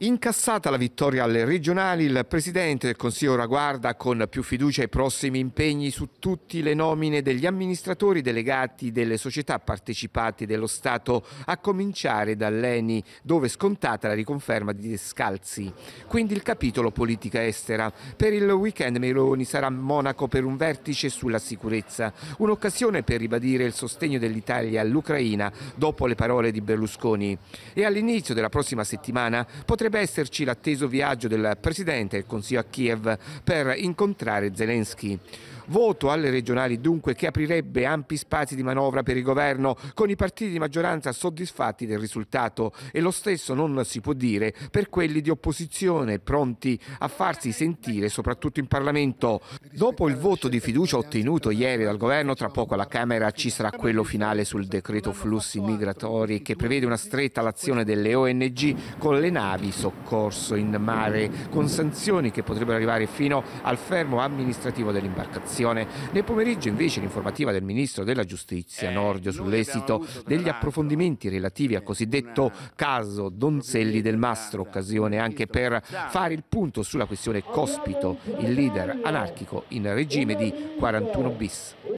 Incassata la vittoria alle regionali, il Presidente del Consiglio ora guarda con più fiducia ai prossimi impegni su tutte le nomine degli amministratori delegati delle società partecipate dello Stato, a cominciare dall'ENI, dove è scontata la riconferma di Descalzi. Quindi il capitolo politica estera. Per il weekend Meloni sarà a Monaco per un vertice sulla sicurezza, un'occasione per ribadire il sostegno dell'Italia all'Ucraina dopo le parole di Berlusconi. E all'inizio della prossima settimana potrebbe esserci l'atteso viaggio del Presidente del Consiglio a Kiev per incontrare Zelensky. Voto alle regionali dunque che aprirebbe ampi spazi di manovra per il governo, con i partiti di maggioranza soddisfatti del risultato, e lo stesso non si può dire per quelli di opposizione, pronti a farsi sentire soprattutto in Parlamento. Dopo il voto di fiducia ottenuto ieri dal governo, tra poco alla Camera ci sarà quello finale sul decreto flussi migratori, che prevede una stretta all'azione delle ONG con le navi soccorso in mare, con sanzioni che potrebbero arrivare fino al fermo amministrativo dell'imbarcazione. Nel pomeriggio invece l'informativa del Ministro della Giustizia Nordio sull'esito degli approfondimenti relativi al cosiddetto caso Donzelli del Mastro, occasione anche per fare il punto sulla questione Cospito, il leader anarchico in regime di 41 bis.